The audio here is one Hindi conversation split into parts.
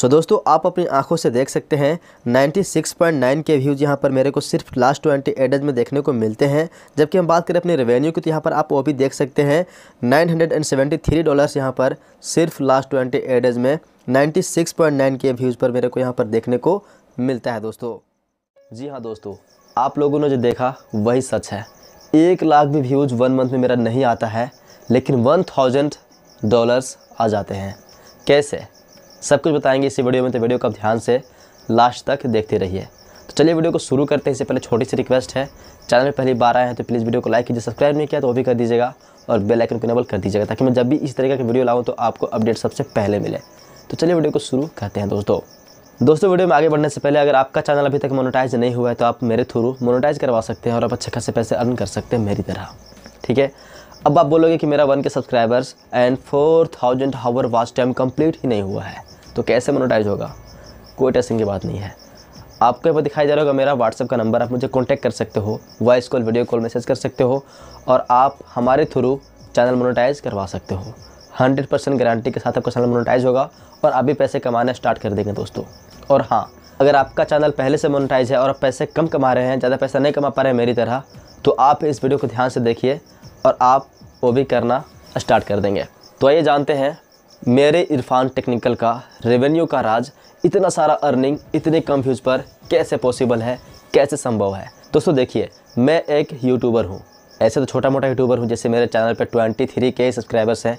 सो दोस्तों आप अपनी आंखों से देख सकते हैं 96.9 के व्यूज़ यहाँ पर मेरे को सिर्फ लास्ट 20 एडेज में देखने को मिलते हैं। जबकि हम बात करें अपने रेवेन्यू की तो यहाँ पर आप वो भी देख सकते हैं $973 यहाँ पर सिर्फ लास्ट 20 एडेज में 96.9 के व्यूज़ पर मेरे को यहाँ पर देखने को मिलता है। दोस्तों जी हाँ दोस्तों, आप लोगों ने जो देखा वही सच है। 1 लाख भी व्यूज़ 1 मंथ में मेरा नहीं आता है, लेकिन $1000 आ जाते हैं। कैसे, सब कुछ बताएंगे इसी वीडियो में, तो वीडियो को ध्यान से लास्ट तक देखते रहिए। तो चलिए वीडियो को शुरू करते हैं। इससे पहले छोटी सी रिक्वेस्ट है, चैनल में पहली बार आए हैं तो प्लीज़ वीडियो को लाइक कीजिए, सब्सक्राइब नहीं किया तो वो भी कर दीजिएगा और बेल आइकन को इनेबल कर दीजिएगा ताकि मैं जब भी इस तरीके की वीडियो लाऊँ तो आपको अपडेट सबसे पहले मिले। तो चलिए वीडियो को शुरू करते हैं। दोस्तों वीडियो में आगे बढ़ने से पहले अगर आपका चैनल अभी तक मोनेटाइज नहीं हुआ है तो आप मेरे थ्रू मोनेटाइज करवा सकते हैं और आप अच्छे खासे पैसे अर्न कर सकते हैं मेरी तरह, ठीक है। अब आप बोलोगे कि मेरा 1K subscribers and 4000 hour watch time complete ही नहीं हुआ है तो कैसे मोनेटाइज होगा। कोई टेंशन की बात नहीं है। आपको यहाँ पर दिखाई दे रहा होगा मेरा व्हाट्सएप का नंबर, आप मुझे कॉन्टैक्ट कर सकते हो, voice call video call message कर सकते हो और आप हमारे थ्रू चैनल मोनेटाइज करवा सकते हो। 100% गारंटी के साथ आपका चैनल मोनेटाइज होगा और आप भी पैसे कमाना स्टार्ट कर देंगे दोस्तों। और हाँ, अगर आपका चैनल पहले से मोनेटाइज है और आप पैसे कम कमा रहे हैं, ज़्यादा पैसा नहीं कमा पा रहे हैं मेरी तरह, तो आप इस वीडियो को ध्यान से देखिए और आप वो भी करना स्टार्ट कर देंगे। तो आइए जानते हैं मेरे इरफान टेक्निकल का रेवेन्यू का राज, इतना सारा अर्निंग इतने कम व्यूज़ पर कैसे पॉसिबल है, कैसे संभव है। दोस्तों देखिए, मैं एक यूट्यूबर हूँ, ऐसे तो छोटा मोटा यूट्यूबर हूँ। जैसे मेरे चैनल पर 23K सब्सक्राइबर्स हैं,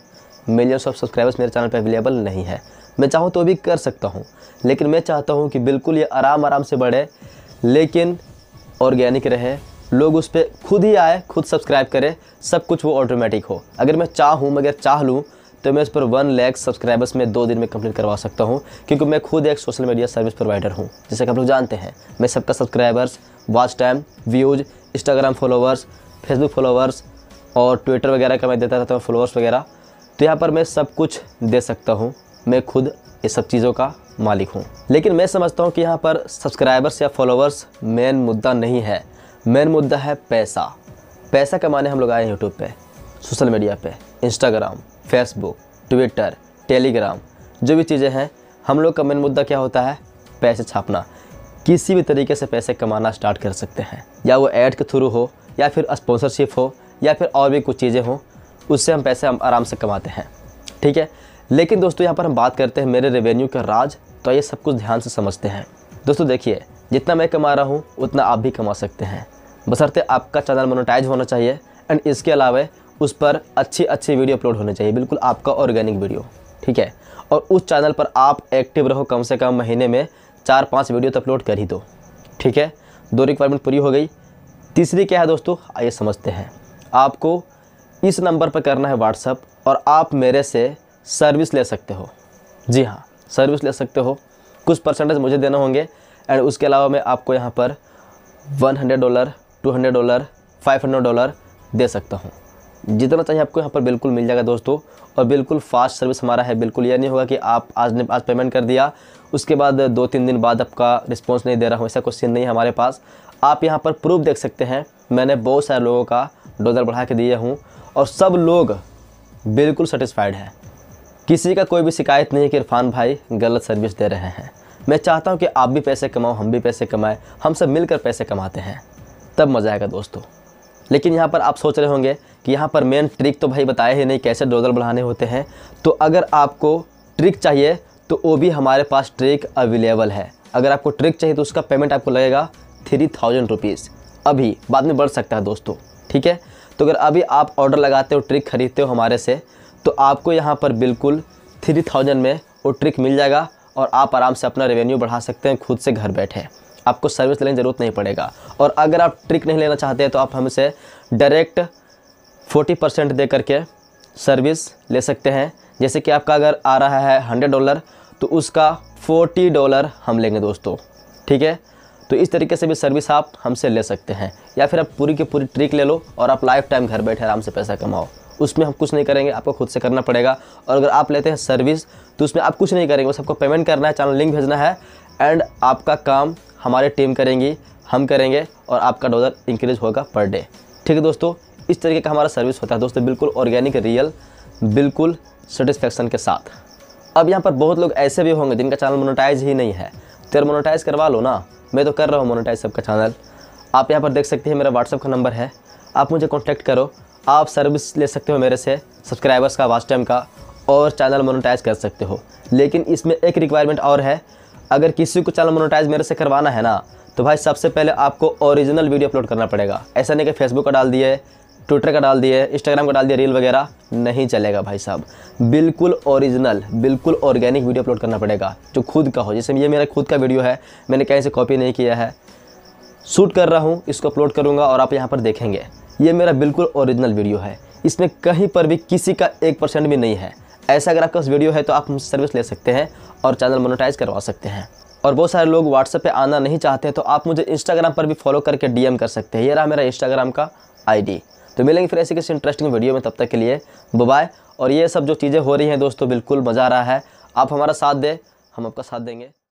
मिलियंस ऑफ सब्सक्राइबर्स मेरे चैनल पर अवेलेबल नहीं है। मैं चाहूँ तो भी कर सकता हूँ, लेकिन मैं चाहता हूँ कि बिल्कुल ये आराम से बढ़े, लेकिन ऑर्गेनिक रहे, लोग उस पर खुद ही आए, खुद सब्सक्राइब करें, सब कुछ वो ऑटोमेटिक हो। अगर मैं चाह लूँ तो मैं इस पर 1 लाख सब्सक्राइबर्स में 2 दिन में कंप्लीट करवा सकता हूँ, क्योंकि मैं खुद एक सोशल मीडिया सर्विस प्रोवाइडर हूँ। जैसे कि आप लोग जानते हैं, मैं सबका subscribers, watch time, views, Instagram followers, Facebook followers और ट्विटर वगैरह का मैं देता रहता हूँ फॉलोअर्स वगैरह। तो यहाँ पर मैं सब कुछ दे सकता हूँ, मैं खुद ये सब चीज़ों का मालिक हूँ। लेकिन मैं समझता हूँ कि यहाँ पर सब्सक्राइबर्स या फॉलोअर्स मेन मुद्दा नहीं है, मेन मुद्दा है पैसा। पैसा कमाने हम लोग आए हैं यूट्यूब पे, सोशल मीडिया पे, इंस्टाग्राम, फेसबुक, ट्विटर, टेलीग्राम, जो भी चीज़ें हैं, हम लोग का मेन मुद्दा क्या होता है, पैसे छापना। किसी भी तरीके से पैसे कमाना स्टार्ट कर सकते हैं, या वो ऐड के थ्रू हो या फिर स्पॉन्सरशिप हो या फिर और भी कुछ चीज़ें हों, उससे हम पैसे आराम से कमाते हैं, ठीक है। लेकिन दोस्तों यहाँ पर हम बात करते हैं मेरे रेवेन्यू का राज, तो ये सब कुछ ध्यान से समझते हैं। दोस्तों देखिए, जितना मैं कमा रहा हूँ उतना आप भी कमा सकते हैं, बशर्ते आपका चैनल मोनेटाइज होना चाहिए एंड इसके अलावा उस पर अच्छी वीडियो अपलोड होनी चाहिए, बिल्कुल आपका ऑर्गेनिक वीडियो, ठीक है। और उस चैनल पर आप एक्टिव रहो, कम से कम महीने में 4-5 वीडियो तो अपलोड कर ही दो, ठीक है। 2 रिक्वायरमेंट पूरी हो गई। तीसरी क्या है दोस्तों, आइए समझते हैं। आपको इस नंबर पर करना है व्हाट्सअप और आप मेरे से सर्विस ले सकते हो। जी हाँ, सर्विस ले सकते हो। कुछ परसेंटेज मुझे देने होंगे एंड उसके अलावा मैं आपको यहाँ पर $100, $200, $500 दे सकता हूँ, जितना चाहिए आपको यहाँ पर बिल्कुल मिल जाएगा दोस्तों। और बिल्कुल फास्ट सर्विस हमारा है, बिल्कुल यह नहीं होगा कि आप आज पेमेंट कर दिया, उसके बाद 2-3 दिन बाद आपका रिस्पॉन्स नहीं दे रहा हूँ, ऐसा कुछ सीन नहीं है हमारे पास। आप यहाँ पर प्रूफ देख सकते हैं, मैंने बहुत सारे लोगों का डॉलर बढ़ा के दिए हूँ और सब लोग बिल्कुल सेटिस्फाइड हैं। किसी का कोई भी शिकायत नहीं कि इरफान भाई गलत सर्विस दे रहे हैं। मैं चाहता हूं कि आप भी पैसे कमाओ, हम भी पैसे कमाएं, हम सब मिलकर पैसे कमाते हैं, तब मज़ा आएगा दोस्तों। लेकिन यहां पर आप सोच रहे होंगे कि यहां पर मेन ट्रिक तो भाई बताए ही नहीं, कैसे डॉलर बढ़ाने होते हैं। तो अगर आपको ट्रिक चाहिए तो वो भी हमारे पास ट्रिक अवेलेबल है। अगर आपको ट्रिक चाहिए तो उसका पेमेंट आपको लगेगा 3000 रुपीज़, अभी बाद में बढ़ सकता है दोस्तों, ठीक है। तो अगर अभी आप ऑर्डर लगाते हो, ट्रिक खरीदते हो हमारे से, तो आपको यहाँ पर बिल्कुल 3000 में वो ट्रिक मिल जाएगा और आप आराम से अपना रेवेन्यू बढ़ा सकते हैं खुद से घर बैठे, आपको सर्विस लेने की ज़रूरत नहीं पड़ेगा। और अगर आप ट्रिक नहीं लेना चाहते हैं तो आप हमसे डायरेक्ट 40% दे करके सर्विस ले सकते हैं। जैसे कि आपका अगर आ रहा है $100 तो उसका $40 हम लेंगे दोस्तों, ठीक है। तो इस तरीके से भी सर्विस आप हमसे ले सकते हैं, या फिर आप पूरी की पूरी ट्रिक ले लो और आप लाइफ टाइम घर बैठे आराम से पैसा कमाओ। उसमें हम कुछ नहीं करेंगे, आपको खुद से करना पड़ेगा। और अगर आप लेते हैं सर्विस तो उसमें आप कुछ नहीं करेंगे, बस आपको पेमेंट करना है, चैनल लिंक भेजना है एंड आपका काम हमारी टीम करेंगी, हम करेंगे और आपका डॉलर इंक्रीज होगा पर डे, ठीक है दोस्तों। इस तरीके का हमारा सर्विस होता है दोस्तों, बिल्कुल ऑर्गेनिक, रियल, बिल्कुल सेटिस्फेक्शन के साथ। अब यहाँ पर बहुत लोग ऐसे भी होंगे जिनका चैनल मोनेटाइज ही नहीं है, तो यार मोनेटाइज करवा लो ना। मैं तो कर रहा हूँ मोनेटाइज सबका चैनल। आप यहाँ पर देख सकते हैं मेरा व्हाट्सअप का नंबर है, आप मुझे कॉन्टैक्ट करो। आप सर्विस ले सकते हो मेरे से सब्सक्राइबर्स का, वॉच टाइम का, और चैनल मोनेटाइज कर सकते हो। लेकिन इसमें एक रिक्वायरमेंट और है, अगर किसी को चैनल मोनेटाइज मेरे से करवाना है ना, तो भाई सबसे पहले आपको ओरिजिनल वीडियो अपलोड करना पड़ेगा। ऐसा नहीं कि फेसबुक का डाल दिए, ट्विटर का डाल दिए, इंस्टाग्राम का डाल दिए, रील वगैरह नहीं चलेगा भाई साहब। बिल्कुल ओरिजिनल, बिल्कुल ऑर्गेनिक वीडियो अपलोड करना पड़ेगा जो खुद का हो। जैसे ये मेरा खुद का वीडियो है, मैंने कहीं से कॉपी नहीं किया है, शूट कर रहा हूँ, इसको अपलोड करूँगा और आप यहाँ पर देखेंगे ये मेरा बिल्कुल ओरिजिनल वीडियो है। इसमें कहीं पर भी किसी का 1% भी नहीं है। ऐसा अगर आपका वीडियो है तो आप मुझसे सर्विस ले सकते हैं और चैनल मोनेटाइज करवा सकते हैं। और बहुत सारे लोग व्हाट्सएप पे आना नहीं चाहते हैं, तो आप मुझे इंस्टाग्राम पर भी फॉलो करके डीएम कर सकते हैं। ये रहा मेरा इंस्टाग्राम का आईडी। तो मिलेंगे फिर ऐसे किसी इंटरेस्टिंग वीडियो में, तब तक के लिए बाय। और ये सब जो चीज़ें हो रही हैं दोस्तों, बिल्कुल मज़ा आ रहा है। आप हमारा साथ दें, हम आपका साथ देंगे।